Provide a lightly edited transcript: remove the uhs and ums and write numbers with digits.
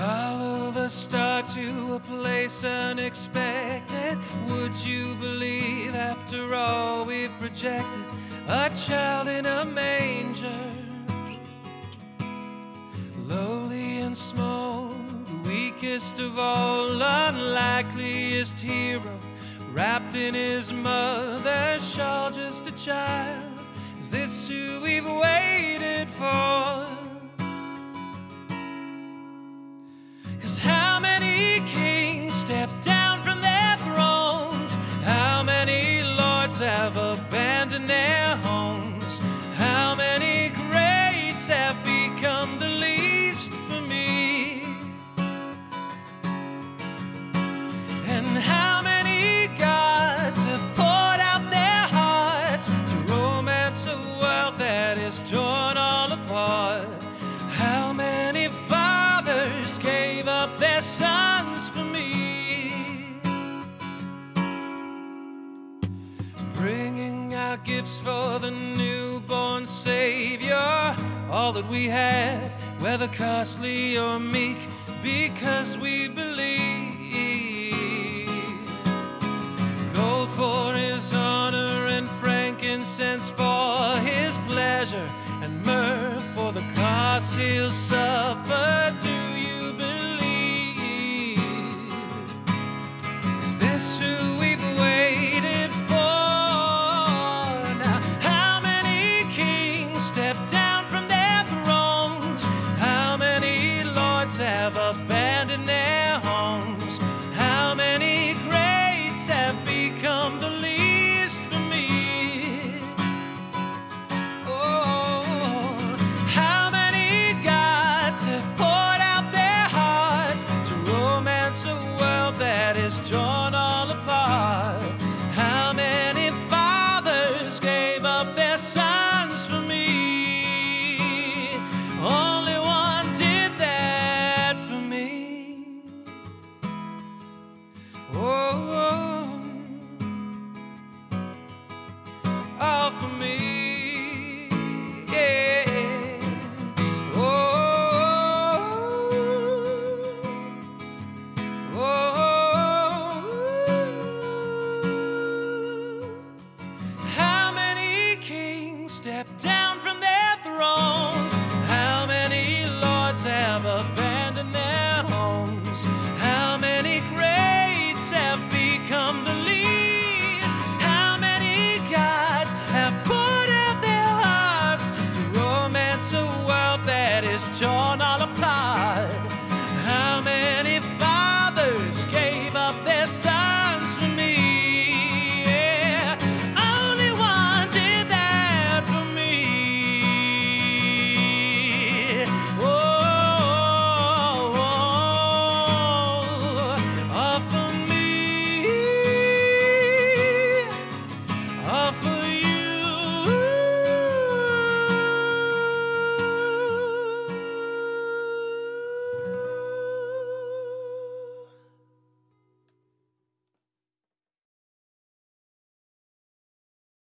Follow the star to a place unexpected. Would you believe after all we've projected? A child in a manger, lowly and small, the weakest of all, unlikeliest hero, wrapped in his mother's shawl, just a child. Is this who we've waited for? 'Cause how many kings stepped down from their thrones? How many lords have abandoned their homes? How many greats have become the least for me? And how many gods have poured out their hearts to romance a world that is torn all apart? How many fathers gave up their sons for me? Bringing our gifts for the newborn Savior, all that we have, whether costly or meek, because we believe. Gold for his honor and frankincense for his pleasure, and myrrh for the cost he'll suffer.